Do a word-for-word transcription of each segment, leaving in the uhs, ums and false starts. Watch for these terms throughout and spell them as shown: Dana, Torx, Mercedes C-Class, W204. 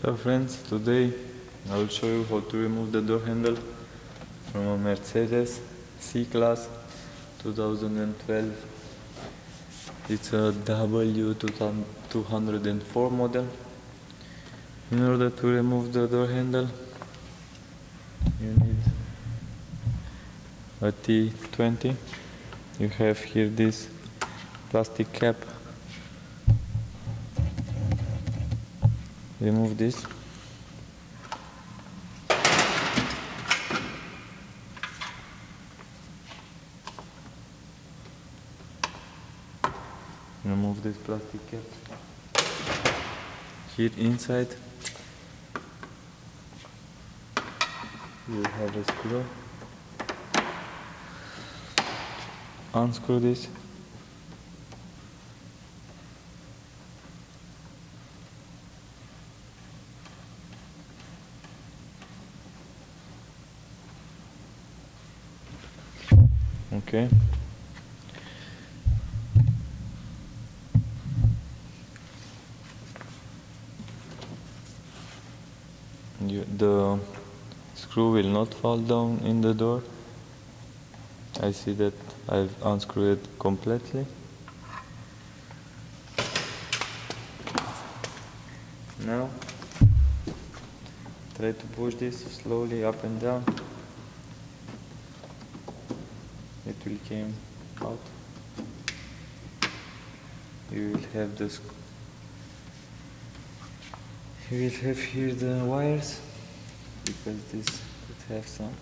Hello friends, today I will show you how to remove the door handle from a Mercedes C-Class twenty twelve. It's a W two oh four model. In order to remove the door handle, you need a T twenty. You have here this plastic cap. Remove this. Remove this plastic cap. Here inside you have a screw. Unscrew this. Okay. You, the screw will not fall down in the door. I see that I've unscrewed it completely. Now try to push this slowly up and down. It will come out. You will have this. You will have here the wires, because this could have some.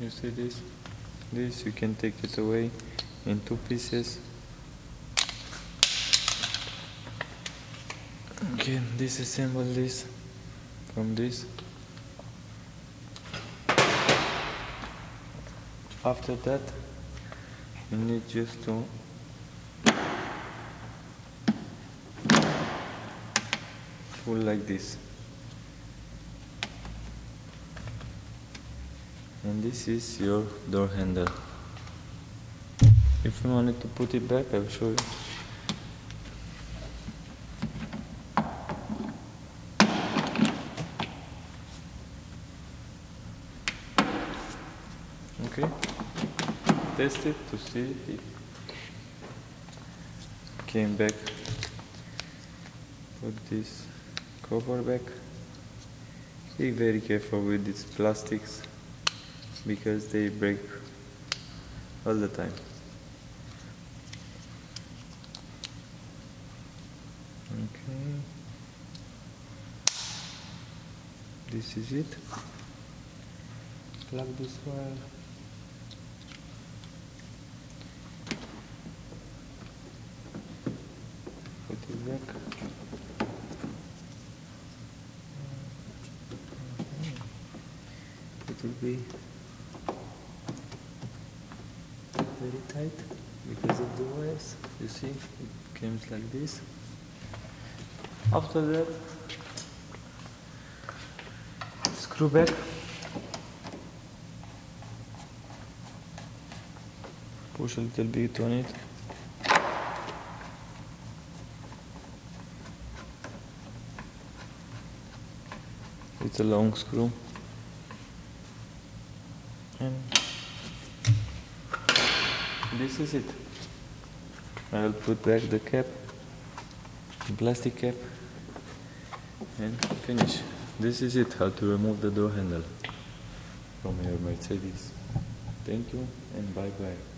You see this? This you can take it away in two pieces. Okay, disassemble this from this. After that, you need just to pull like this. And this is your door handle. If you wanted to put it back, I'll show you. Okay, test it to see if it came back. Put this cover back. Be very careful with these plastics, because they break all the time. Okay, this is it. Plug this wire. Back. It will be very tight because of the wires. You see, it comes like this. After that, screw back. Push a little bit on it. It's a long screw, and this is it. I will put back the cap, the plastic cap, and finish. This is it, how to remove the door handle from your Mercedes. Thank you and bye bye.